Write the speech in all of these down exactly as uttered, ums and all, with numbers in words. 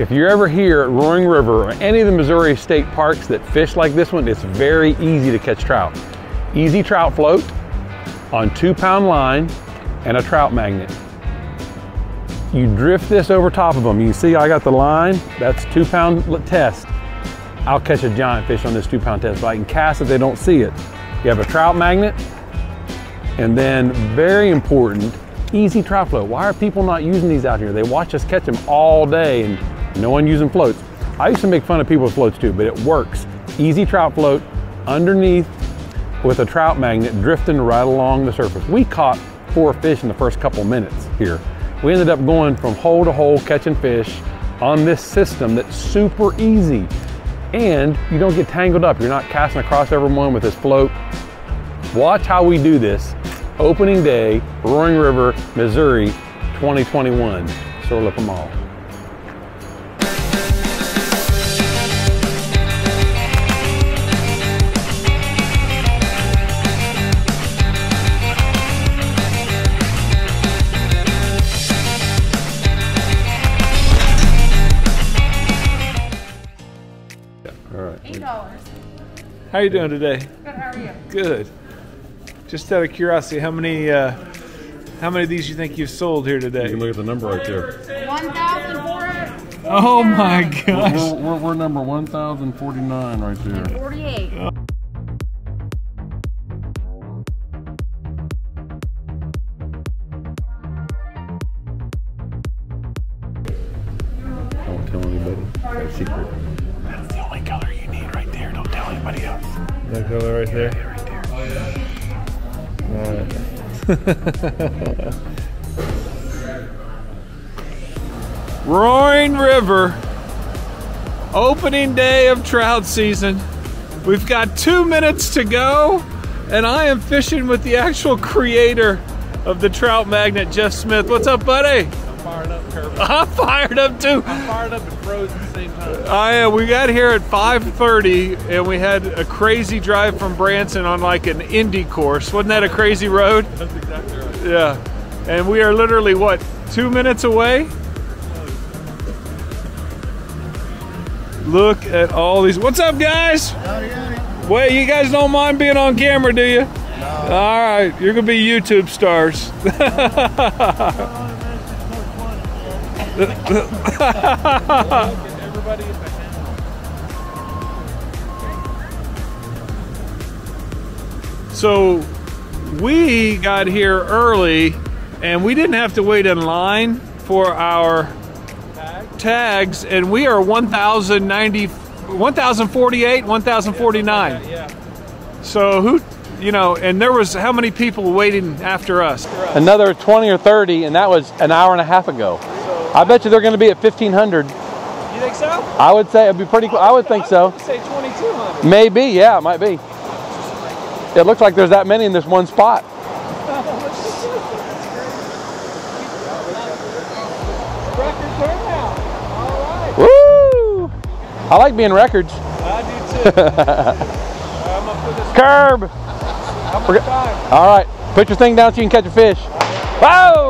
If you're ever here at Roaring River or any of the Missouri state parks that fish like this one, it's very easy to catch trout. Easy trout float on two pound line and a trout magnet. You drift this over top of them. You see I got the line, that's two pound test. I'll catch a giant fish on this two pound test, but I can cast if they don't see it. You have a trout magnet, and then very important, easy trout float. Why are people not using these out here? They watch us catch them all day and no one using floats. I used to make fun of people with floats too, but it works. Easy trout float underneath with a trout magnet drifting right along the surface. We caught four fish in the first couple minutes here. We ended up going from hole to hole catching fish on this system that's super easy. And you don't get tangled up. You're not casting across everyone with this float. Watch how we do this. Opening day, Roaring River, Missouri, twenty twenty-one. Sore lip 'em all. How are you doing today? Good, how are you? Good. Just out of curiosity, how many uh, how many of these you think you've sold here today? You can look at the number right there. one thousand four hundred forty-nine. Oh my gosh. We're, we're, we're number one thousand forty-nine right there. And forty-eight. Oh. Don't tell anybody. That's a secret. That's the only color you need right there. Don't tell anybody else. That color right there? Yeah, right there. Oh, yeah. Alright. Roaring River, opening day of trout season. We've got two minutes to go, and I am fishing with the actual creator of the trout magnet, Jeff Smith. What's up, buddy? I'm fired up, Kirby. I'm fired up too. I'm fired up and frozen at the same time. I, uh, we got here at five thirty, and we had a crazy drive from Branson on like an Indy course. Wasn't that a crazy road? That's exactly right. Yeah, and we are literally what, two minutes away? Look at all these. What's up, guys? Wait, you guys don't mind being on camera, do you? No. All right, you're gonna be YouTube stars. So we got here early, and we didn't have to wait in line for our Tag. tags, and we are one thousand forty-eight, one thousand forty-nine. Yeah, yeah. So who? You know, and there was how many people waiting after us? Another twenty or thirty, and that was an hour and a half ago. So, I bet you they're going to be at fifteen hundred. You think so? I would say it'd be pretty cool. I would think so. I would say twenty-two hundred. Maybe, yeah, it might be. It looks like there's that many in this one spot. Record turnout. All right. Woo! I like being records. I do too. I'm gonna put this Curb. One. How much time? All right, put your thing down so you can catch a fish. Whoa!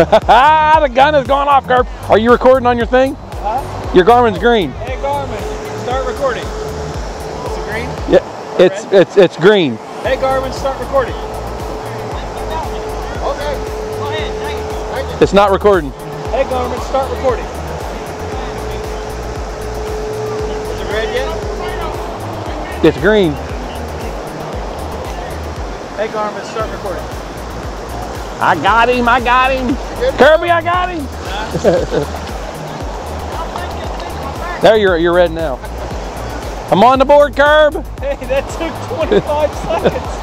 The gun is going off, Garp. Are you recording on your thing? Huh? Your Garmin's green. Hey, Garmin, start recording. Is it green? Yeah, or it's red? it's it's green. Hey, Garmin, start recording. Okay. Go ahead. Thank you. It's not recording. Hey, Garmin, start recording. Is it red yet? It's green. Hey, Garmin, start recording. I got him, I got him. Kirby, I got him. Nah. There, you're, you're red now. I'm on the board, Curb. Hey, that took twenty-five seconds.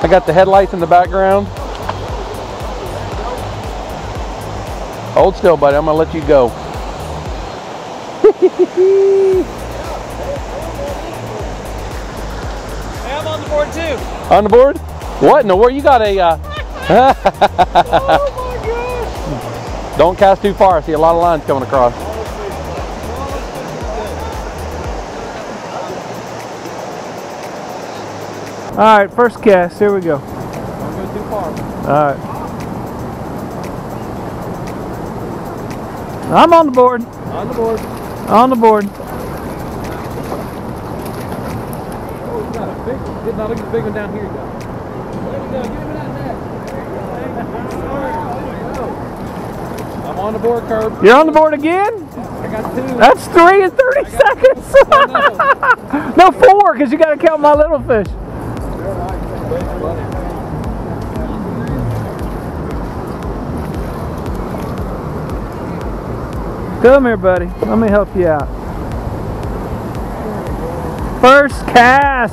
I got the headlights in the background. Hold still, buddy, I'm gonna let you go. Too. On the board? What in the world? You got a. Uh... Oh my gosh! Don't cast too far. I see a lot of lines coming across. All right, first cast. Here we go. Don't go too far. All right. I'm on the board. On the board. On the board. Oh, it's not a big one. It's not a big one down here, guys. There we go. Give it out next. There you go. I'm on the board, Kirby. You're on the board again? I got two. That's three in thirty seconds. Oh, no. No, four, because you got to count my little fish. Come here, buddy. Let me help you out. First cast.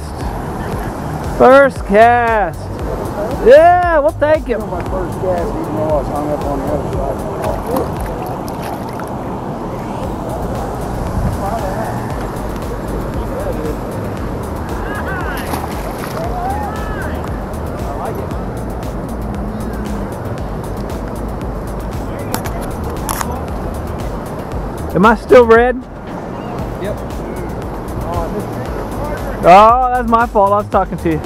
First cast. Yeah, we'll take it. My first cast, even though I was hung up on the other side. Am I still red? Yep. Oh, that's my fault. I was talking to you.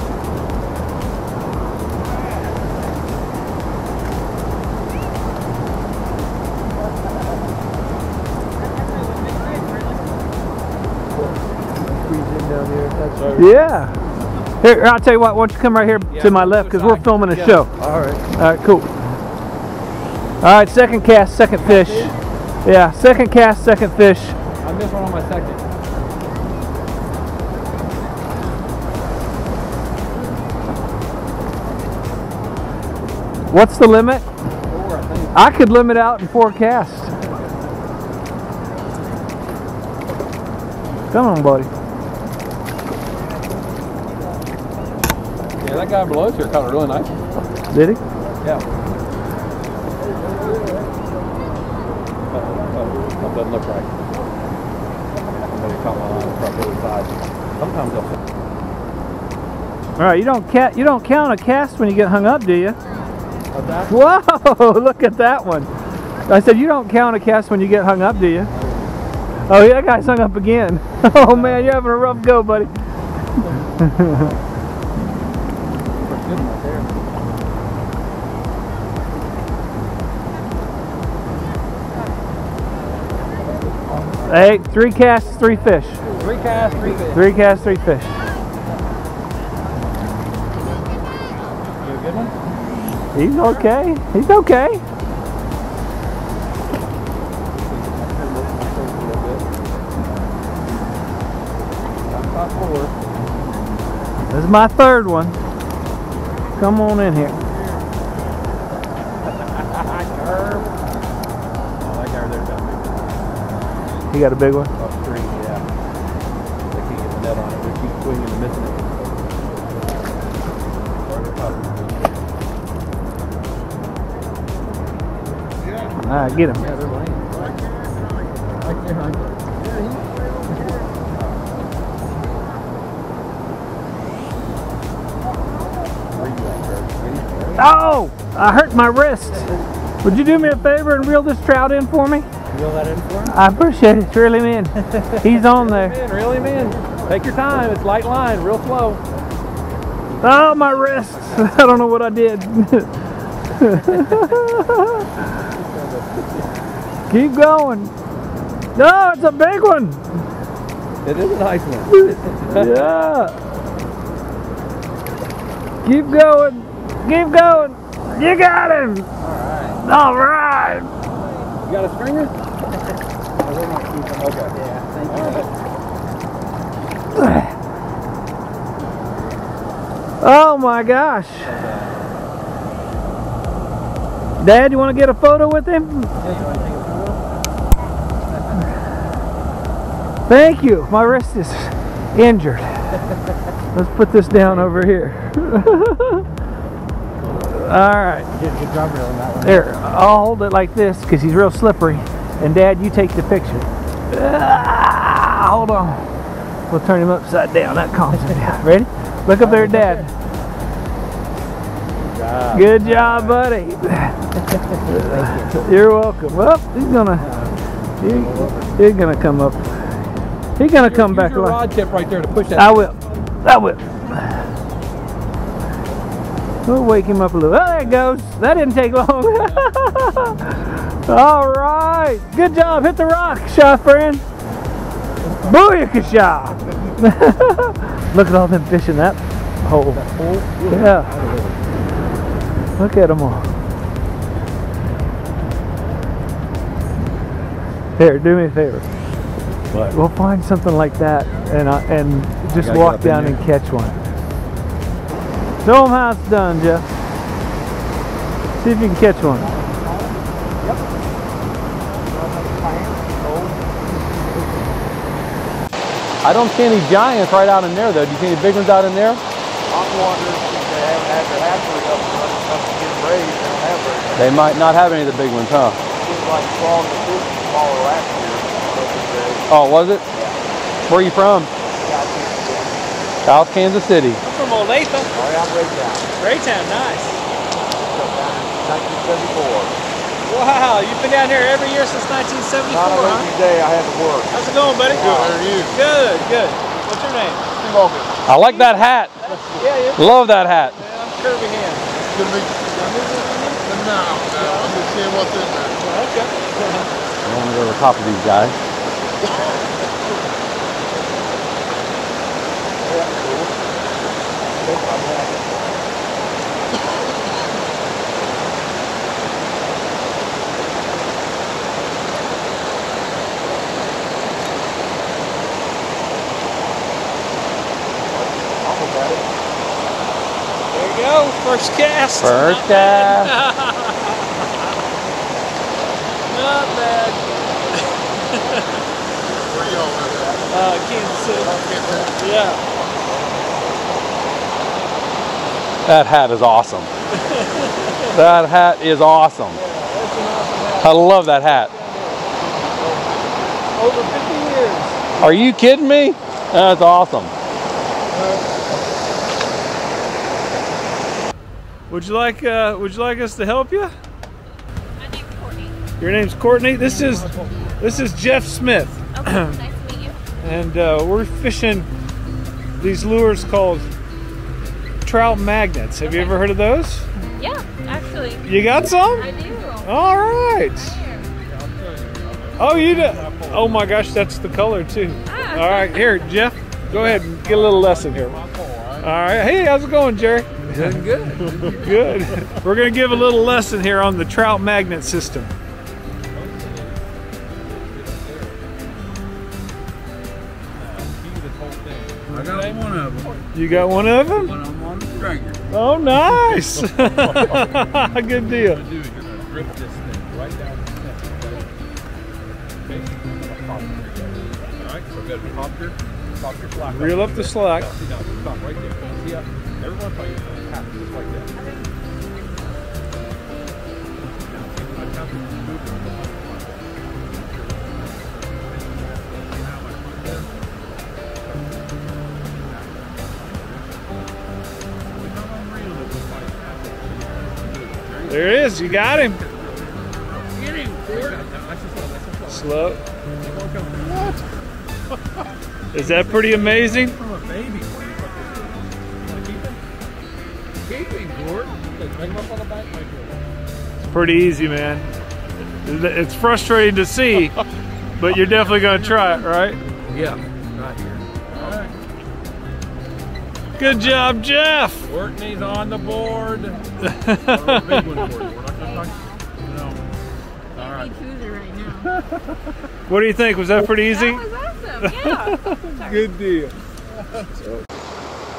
Yeah. Here, I'll tell you what, why don't you come right here yeah, to my left, because we're filming a yeah. show. All right. All right, cool. All right, second cast, second fish. Yeah, second cast, second fish. I missed one on my second. What's the limit? Four, I think. I could limit out in four casts. Come on, buddy. That guy below us here caught it really nice. Did he? Yeah. Uh-oh, that doesn't look right. But he caught one on the front really side. Sometimes they'll. All right, you don't count. You don't count a cast when you get hung up, do you? Whoa! Look at that one. I said you don't count a cast when you get hung up, do you? Oh yeah, that guy's hung up again. Oh man, you're having a rough go, buddy. Hey, three casts, three fish. Three casts, three fish. Three casts, three fish. You a good one? He's okay. He's okay. This is my third one. Come on in here. You got a big one? Oh, three, yeah. They can't get the net on it. They keep swinging and missing it. All right, get him. Yeah, they're laying. Right there, right there. Oh! I hurt my wrist. Would you do me a favor and reel this trout in for me? That in for him? I appreciate it. It's really mean. He's on there. Really mean. Really mean. Take your time. It's light line, real slow. Oh, my wrists. I don't know what I did. Keep going. No, it's a big one. It is a nice one. Yeah. Keep going. Keep going. You got him. All right. All right. You got a stringer? Okay. Yeah, thank you. Right. Oh my gosh. Dad, you want to get a photo with him? Yeah, you want to take a photo? Thank you. My wrist is injured. Let's put this down over here. Alright. There. I'll hold it like this because he's real slippery. And Dad, you take the picture. Ah, hold on. We'll turn him upside down. That calms him down. Ready? Look up there, Dad. Good job, buddy. Thank you. You're welcome. Well, he's gonna he, he's gonna come up. He's gonna come back. Use your rod tip right there to push that. I will. I will. We'll wake him up a little. Oh, there it goes. That didn't take long. All right, good job. Hit the rock, shy friend. Booyakasha! Look at all them fish in that hole. That hole? Yeah. Look at them all. Here, do me a favor. What? We'll find something like that and I, and just I walk down and catch one. Show them how it's done, Jeff. See if you can catch one. Yep. I don't see any giants right out in there, though. Do you see any big ones out in there? I'm wondering if they haven't had their hatchery up enough to get raised. They don't have very much. They might not have any of the big ones, huh? It was like frogs and fish and smaller last year. Oh, was it? Yeah. Where are you from? South Kansas City. South Kansas City. I'm from Olathe. All right, I'm Raytown. Raytown, nice. nineteen seventy-four. Wow, you've been down here every year since nineteen seventy-four, Not huh? Not every day, I had to work. How's it going, buddy? Good, how are you? Good, good. What's your name? Steve Olkin. I like that hat. That's, yeah, yeah. Love that hat. Yeah, I'm Kirby Hand. It's good to meet you. No, no, I'm just seeing what's in there. Okay. I want to go to the top of these guys. First cast. First cast. Not bad. Not bad. Where are you over there? Uh, Kansas City. Kansas City. Yeah. That hat is awesome. That hat is awesome. Yeah, that's an awesome hat. I love that hat. Over fifty years. Are you kidding me? That's awesome. Would you like uh, Would you like us to help you? My name's Courtney. Your name's Courtney. This is This is Jeff Smith. Okay, nice to meet you. And uh, we're fishing these lures called trout magnets. Have okay. you ever heard of those? Yeah, actually. You got some? I do. All right. Oh, you do. Oh my gosh, that's the color too. Ah. All right, here, Jeff. Go ahead and get a little lesson here. All right. Hey, how's it going, Jerry? Doing good. Good. We're going to give a little lesson here on the trout magnet system. I got one of them. You got one of them? One I'm on the stringer. Oh, nice. Good deal. What I'm going to do is you're going to grip this thing right down the center. Basically, you're going to pop it. All right, so go ahead and pop your, pop your slack. Reel up the slack. See, now, stop right there. See up. Everyone thought you tapped just like that. There it is, you got him. Get him. Slow. What? Is that pretty amazing? From a baby. It's pretty easy, man. It's frustrating to see, but you're definitely going to try it, right? Yeah, not here. All right. Good job, Jeff. Courtney's on the board. We're not going to talk. No. All right. What do you think? Was that pretty easy? That was awesome. Yeah. Good deal.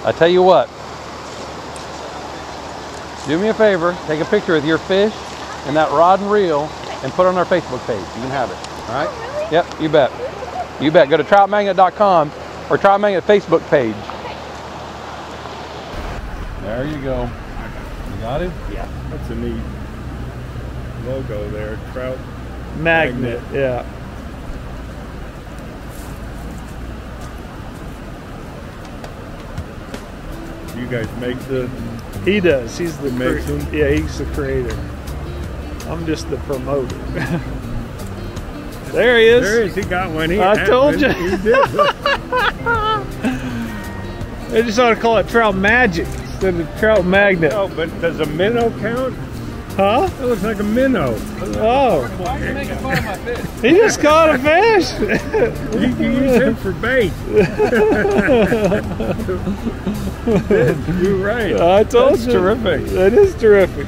I tell you what. Do me a favor, take a picture with your fish and that rod and reel and put it on our Facebook page. You can have it. All right? Oh, really? Yep, you bet. You bet. Go to trout magnet dot com or Trout Magnet Facebook page. Okay. There you go. You got it? Yeah. That's a neat logo there. Trout Magnet. Magnet. Yeah. You guys make the... He does. He's the creator. Yeah, he's the creator. I'm just the promoter. There he is. There he is. He got one. He I told you. He did. They just ought to call it trout magic instead of trout magnet. Oh, but does a minnow count? Huh? That looks like a minnow. Oh. Why are you making fun of my fish? He just caught a fish. You can use him for bait. You're right. I told you. That's terrific. That is terrific.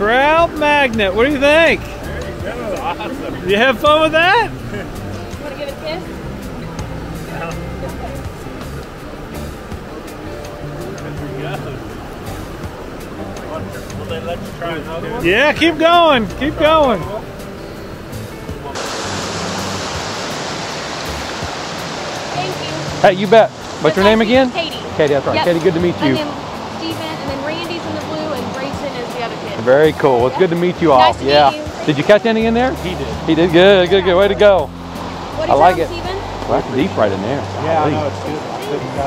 Trout magnet. What do you think? There you go. Awesome. You have fun with that? You want to give it a kiss? No. There we go. Will they let you try another one? Yeah, keep going. Keep going. Thank you. Hey, you bet. What's your name again? Katie. Katie, that's right. Yep. Katie, good to meet you. Very cool. Well, it's good to meet you all. Nice to yeah. Meet you. Did you catch any in there? He did. He did. Good. Good. Good. Way to go. What is I like it. Steven? Well, that's deep right in there. Yeah, I know it's good. You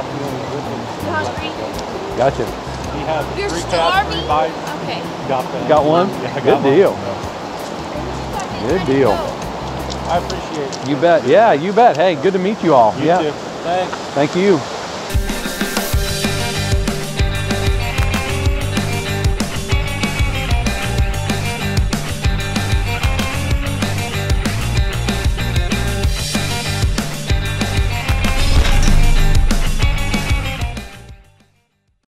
hungry? Gotcha. He had You're three starving. Three bites. Okay. Got them. Got one. Yeah, got good one. deal. Yeah. Good deal. I appreciate it. You bet. Yeah, you bet. Hey, good to meet you all. You yeah. Too. Thanks. Thank you.